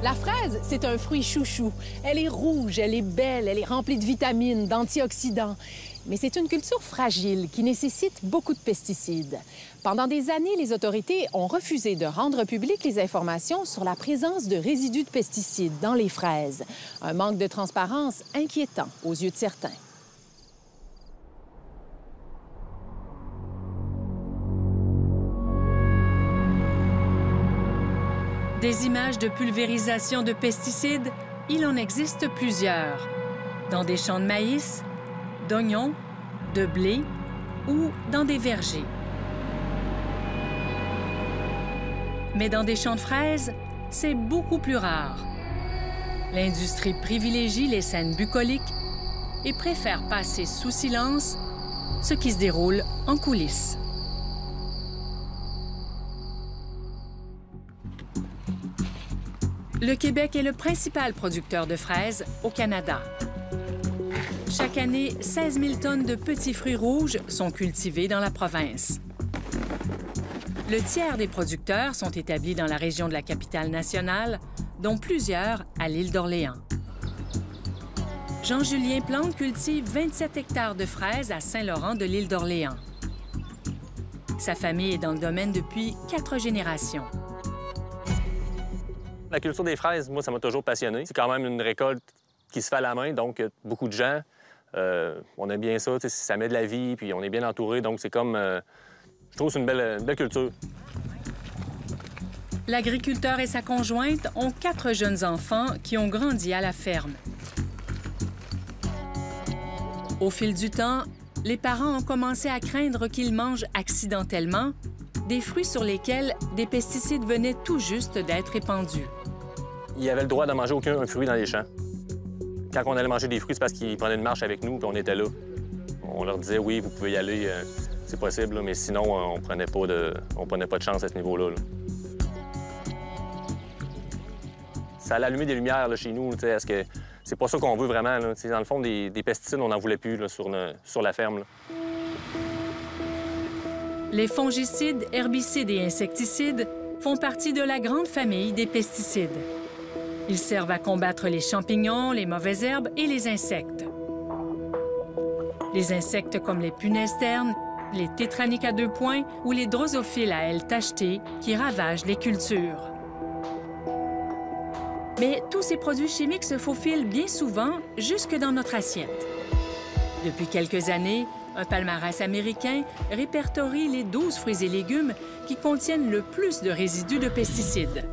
La fraise, c'est un fruit chouchou. Elle est rouge, elle est belle, elle est remplie de vitamines, d'antioxydants. Mais c'est une culture fragile qui nécessite beaucoup de pesticides. Pendant des années, les autorités ont refusé de rendre publiques les informations sur la présence de résidus de pesticides dans les fraises. Un manque de transparence inquiétant aux yeux de certains. Des images de pulvérisation de pesticides, il en existe plusieurs. Dans des champs de maïs, d'oignons, de blé ou dans des vergers. Mais dans des champs de fraises, c'est beaucoup plus rare. L'industrie privilégie les scènes bucoliques et préfère passer sous silence ce qui se déroule en coulisses. Le Québec est le principal producteur de fraises au Canada. Chaque année, 16 000 tonnes de petits fruits rouges sont cultivées dans la province. Le tiers des producteurs sont établis dans la région de la Capitale-Nationale, dont plusieurs à l'île d'Orléans. Jean-Julien Plante cultive 27 hectares de fraises à Saint-Laurent de l'île d'Orléans. Sa famille est dans le domaine depuis 4 générations. La culture des fraises, moi, ça m'a toujours passionné. C'est quand même une récolte qui se fait à la main, donc beaucoup de gens, on aime bien ça, ça met de la vie, puis on est bien entouré, donc c'est comme... je trouve que c'est une belle culture. L'agriculteur et sa conjointe ont 4 jeunes enfants qui ont grandi à la ferme. Au fil du temps, les parents ont commencé à craindre qu'ils mangent accidentellement des fruits sur lesquels des pesticides venaient tout juste d'être épandus. Il avait le droit d'en manger aucun fruit dans les champs. Quand on allait manger des fruits, c'est parce qu'ils prenaient une marche avec nous, puis on était là. On leur disait, oui, vous pouvez y aller, c'est possible, là, mais sinon, on prenait pas de chance à ce niveau-là. Ça allait allumer des lumières là, chez nous, parce que c'est pas ça qu'on veut vraiment. Là. Dans le fond, des pesticides, on n'en voulait plus là, sur la ferme. Là. Les fongicides, herbicides et insecticides font partie de la grande famille des pesticides. Ils servent à combattre les champignons, les mauvaises herbes et les insectes. Les insectes comme les punaises ternes, les tétraniques à 2 points ou les drosophiles à ailes tachetées qui ravagent les cultures. Mais tous ces produits chimiques se faufilent bien souvent jusque dans notre assiette. Depuis quelques années, un palmarès américain répertorie les 12 fruits et légumes qui contiennent le plus de résidus de pesticides.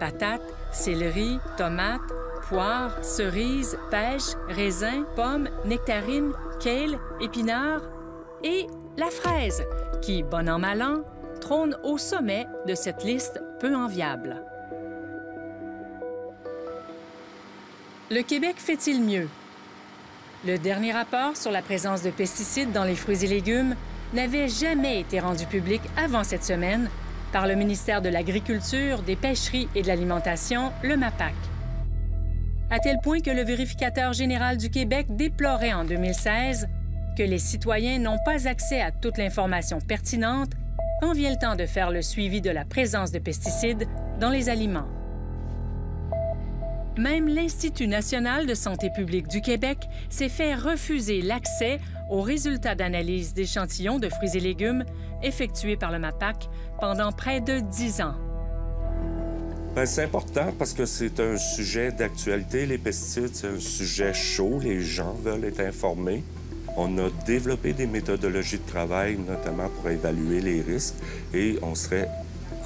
Patates, céleri, tomates, poires, cerises, pêches, raisins, pommes, nectarines, kale, épinards et la fraise, qui, bon an mal an, trône au sommet de cette liste peu enviable. Le Québec fait-il mieux? Le dernier rapport sur la présence de pesticides dans les fruits et légumes n'avait jamais été rendu public avant cette semaine par le ministère de l'Agriculture, des Pêcheries et de l'Alimentation, le MAPAQ. À tel point que le vérificateur général du Québec déplorait en 2016 que les citoyens n'ont pas accès à toute l'information pertinente quand vient le temps de faire le suivi de la présence de pesticides dans les aliments. Même l'Institut national de santé publique du Québec s'est fait refuser l'accès aux résultats d'analyse d'échantillons de fruits et légumes effectués par le MAPAQ pendant près de 10 ans. C'est important parce que c'est un sujet d'actualité. Les pesticides, c'est un sujet chaud. Les gens veulent être informés. On a développé des méthodologies de travail, notamment pour évaluer les risques, et on serait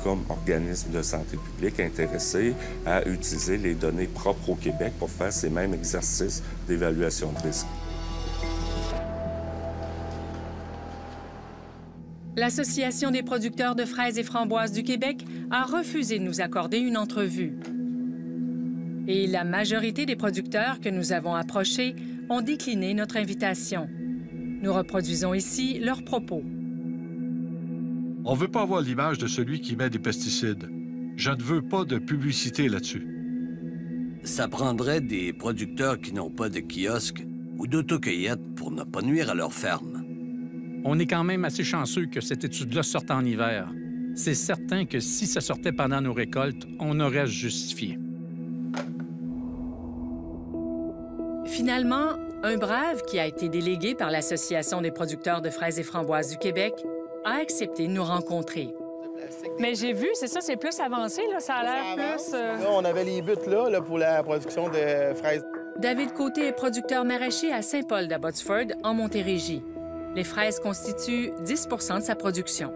comme organisme de santé publique intéressé à utiliser les données propres au Québec pour faire ces mêmes exercices d'évaluation de risque. L'Association des producteurs de fraises et framboises du Québec a refusé de nous accorder une entrevue. Et la majorité des producteurs que nous avons approchés ont décliné notre invitation. Nous reproduisons ici leurs propos. On ne veut pas avoir l'image de celui qui met des pesticides. Je ne veux pas de publicité là-dessus. Ça prendrait des producteurs qui n'ont pas de kiosque ou d'autocueillette pour ne pas nuire à leur ferme. On est quand même assez chanceux que cette étude-là sorte en hiver. C'est certain que si ça sortait pendant nos récoltes, on aurait justifié. Finalement, un brave qui a été délégué par l'Association des producteurs de fraises et framboises du Québec a accepté de nous rencontrer. Mais j'ai vu, c'est ça, c'est plus avancé, là. Ça a l'air plus... Là, on avait les buts, là, pour la production de fraises. David Côté est producteur maraîcher à Saint-Paul-de-Botsford, en Montérégie. Les fraises constituent 10 % de sa production.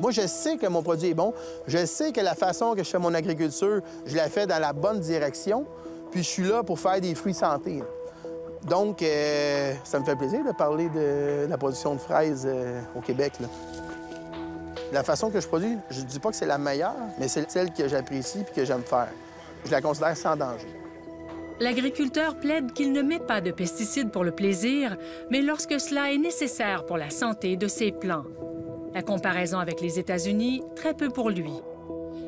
Moi, je sais que mon produit est bon. Je sais que la façon que je fais mon agriculture, je la fais dans la bonne direction. Puis je suis là pour faire des fruits santé. Donc, ça me fait plaisir de parler de la production de fraises au Québec, là. La façon que je produis, je ne dis pas que c'est la meilleure, mais c'est celle que j'apprécie et que j'aime faire. Je la considère sans danger. L'agriculteur plaide qu'il ne met pas de pesticides pour le plaisir, mais lorsque cela est nécessaire pour la santé de ses plants. La comparaison avec les États-Unis, très peu pour lui.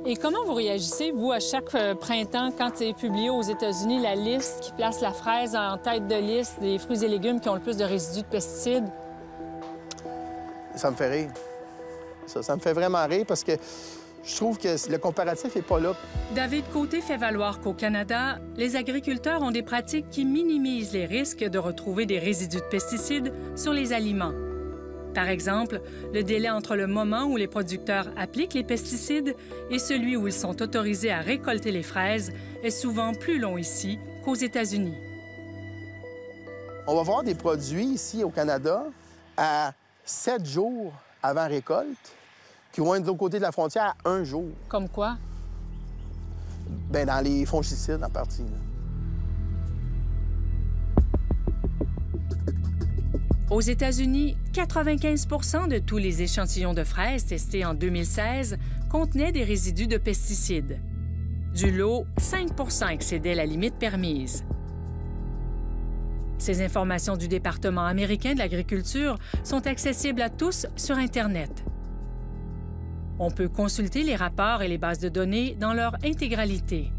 Et comment vous réagissez, vous, à chaque printemps, quand est publiée aux États-Unis la liste qui place la fraise en tête de liste des fruits et légumes qui ont le plus de résidus de pesticides? Ça me fait rire. Ça me fait vraiment rire parce que je trouve que le comparatif n'est pas là. David Côté fait valoir qu'au Canada, les agriculteurs ont des pratiques qui minimisent les risques de retrouver des résidus de pesticides sur les aliments. Par exemple, le délai entre le moment où les producteurs appliquent les pesticides et celui où ils sont autorisés à récolter les fraises est souvent plus long ici qu'aux États-Unis. On va voir des produits ici au Canada à 7 jours avant récolte, qui vont être de l'autre côté de la frontière à 1 jour. Comme quoi? Bien, dans les fongicides, en partie, là. Aux États-Unis, 95 % de tous les échantillons de fraises testés en 2016 contenaient des résidus de pesticides. Du lot, 5 % excédaient la limite permise. Ces informations du département américain de l'agriculture sont accessibles à tous sur Internet. On peut consulter les rapports et les bases de données dans leur intégralité.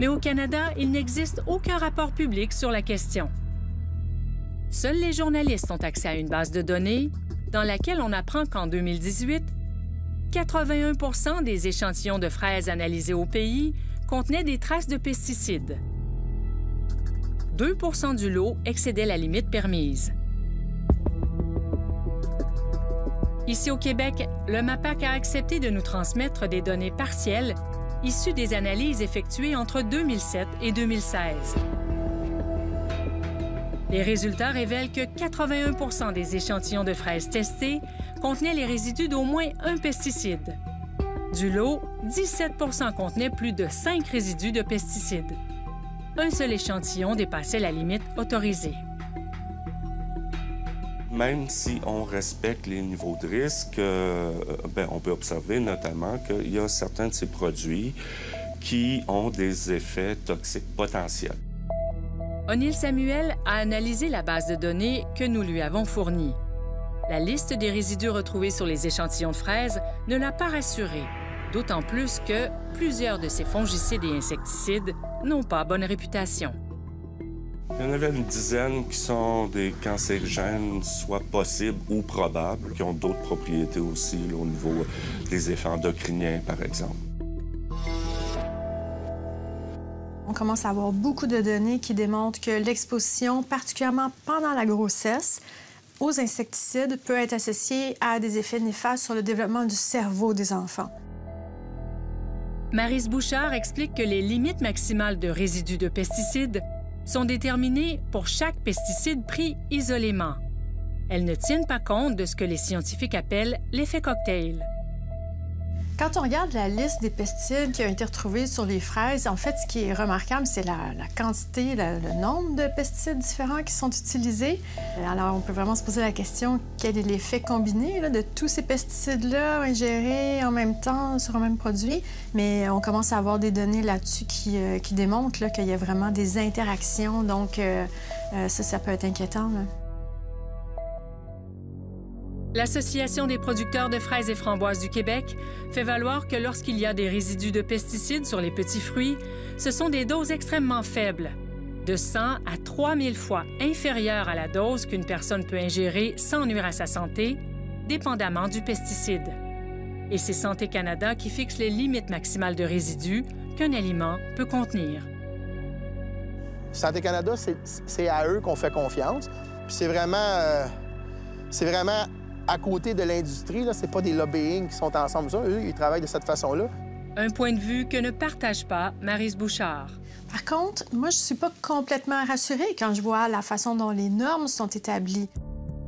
Mais au Canada, il n'existe aucun rapport public sur la question. Seuls les journalistes ont accès à une base de données dans laquelle on apprend qu'en 2018, 81 % des échantillons de fraises analysés au pays contenaient des traces de pesticides. 2 % du lot excédait la limite permise. Ici au Québec, le MAPAQ a accepté de nous transmettre des données partielles issues des analyses effectuées entre 2007 et 2016. Les résultats révèlent que 81 % des échantillons de fraises testés contenaient les résidus d'au moins un pesticide. Du lot, 17 % contenaient plus de 5 résidus de pesticides. Un seul échantillon dépassait la limite autorisée. Même si on respecte les niveaux de risque, bien, on peut observer notamment qu'il y a certains de ces produits qui ont des effets toxiques potentiels. O'Neill-Samuel a analysé la base de données que nous lui avons fournie. La liste des résidus retrouvés sur les échantillons de fraises ne l'a pas rassurée. D'autant plus que plusieurs de ces fongicides et insecticides n'ont pas bonne réputation. Il y en avait une dizaine qui sont des cancérigènes, soit possibles ou probables, qui ont d'autres propriétés aussi là, au niveau des effets endocriniens, par exemple. On commence à avoir beaucoup de données qui démontrent que l'exposition, particulièrement pendant la grossesse, aux insecticides peut être associée à des effets néfastes sur le développement du cerveau des enfants. Maryse Bouchard explique que les limites maximales de résidus de pesticides sont déterminées pour chaque pesticide pris isolément. Elles ne tiennent pas compte de ce que les scientifiques appellent l'effet cocktail. Quand on regarde la liste des pesticides qui ont été retrouvés sur les fraises, en fait, ce qui est remarquable, c'est la quantité, le nombre de pesticides différents qui sont utilisés. Alors, on peut vraiment se poser la question, quel est l'effet combiné là, de tous ces pesticides-là ingérés en même temps sur un même produit? Mais on commence à avoir des données là-dessus qui démontrent qu'il y a vraiment des interactions. Donc, ça peut être inquiétant, là. L'Association des producteurs de fraises et framboises du Québec fait valoir que lorsqu'il y a des résidus de pesticides sur les petits fruits, ce sont des doses extrêmement faibles, de 100 à 3000 fois inférieures à la dose qu'une personne peut ingérer sans nuire à sa santé, dépendamment du pesticide. Et c'est Santé Canada qui fixe les limites maximales de résidus qu'un aliment peut contenir. Santé Canada, c'est à eux qu'on fait confiance. Puis c'est vraiment à côté de l'industrie. Ce n'est pas des lobbying qui sont ensemble. Eux, ils travaillent de cette façon-là. Un point de vue que ne partage pas Maryse Bouchard. Par contre, moi, je ne suis pas complètement rassurée quand je vois la façon dont les normes sont établies.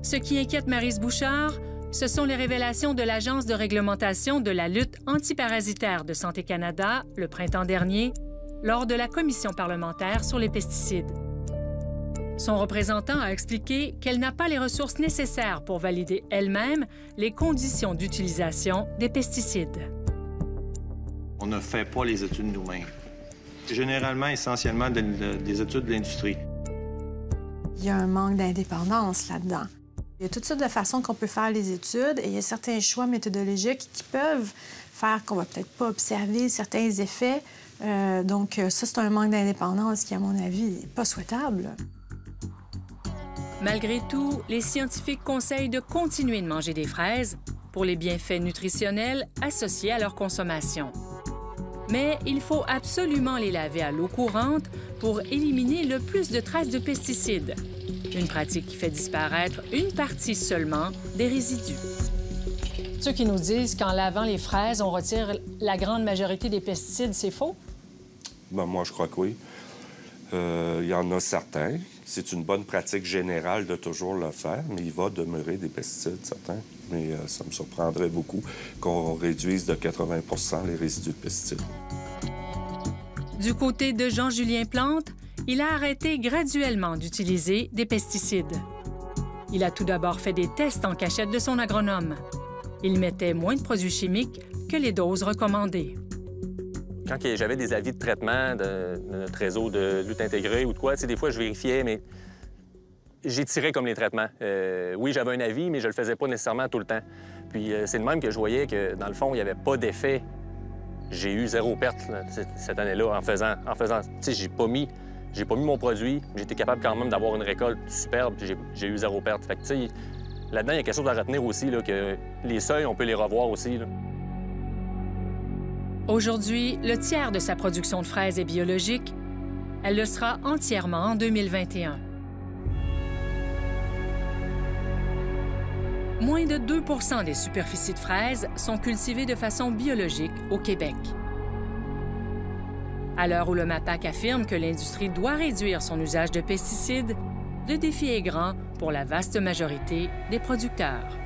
Ce qui inquiète Maryse Bouchard, ce sont les révélations de l'Agence de réglementation de la lutte antiparasitaire de Santé Canada le printemps dernier, lors de la commission parlementaire sur les pesticides. Son représentant a expliqué qu'elle n'a pas les ressources nécessaires pour valider elle-même les conditions d'utilisation des pesticides. On ne fait pas les études nous-mêmes. Généralement, essentiellement, des études de l'industrie. Il y a un manque d'indépendance là-dedans. Il y a toutes sortes de façons qu'on peut faire les études et il y a certains choix méthodologiques qui peuvent faire qu'on va peut-être pas observer certains effets. Donc, ça, c'est un manque d'indépendance qui, à mon avis, n'est pas souhaitable. Malgré tout, les scientifiques conseillent de continuer de manger des fraises pour les bienfaits nutritionnels associés à leur consommation. Mais il faut absolument les laver à l'eau courante pour éliminer le plus de traces de pesticides. Une pratique qui fait disparaître une partie seulement des résidus. Ceux qui nous disent qu'en lavant les fraises, on retire la grande majorité des pesticides, c'est faux? Ben, moi, je crois que oui. Il y en a certains. C'est une bonne pratique générale de toujours le faire, mais il va demeurer des pesticides, certains. Mais ça me surprendrait beaucoup qu'on réduise de 80 % les résidus de pesticides. Du côté de Jean-Julien Plante, il a arrêté graduellement d'utiliser des pesticides. Il a tout d'abord fait des tests en cachette de son agronome. Il mettait moins de produits chimiques que les doses recommandées. Quand j'avais des avis de traitement de notre réseau de lutte intégrée ou de quoi, des fois, je vérifiais, mais j'étirais comme les traitements. Oui, j'avais un avis, mais je le faisais pas nécessairement tout le temps. Puis c'est de même que je voyais que, dans le fond, il n'y avait pas d'effet. J'ai eu zéro perte là, cette année-là en faisant... J'ai pas mis mon produit, j'étais capable quand même d'avoir une récolte superbe, j'ai eu zéro perte. Fait que, tu sais, là-dedans, il y a quelque chose à retenir aussi, là, que les seuils, on peut les revoir aussi, là. Aujourd'hui, le tiers de sa production de fraises est biologique. Elle le sera entièrement en 2021. Moins de 2 % des superficies de fraises sont cultivées de façon biologique au Québec. À l'heure où le MAPAQ affirme que l'industrie doit réduire son usage de pesticides, le défi est grand pour la vaste majorité des producteurs.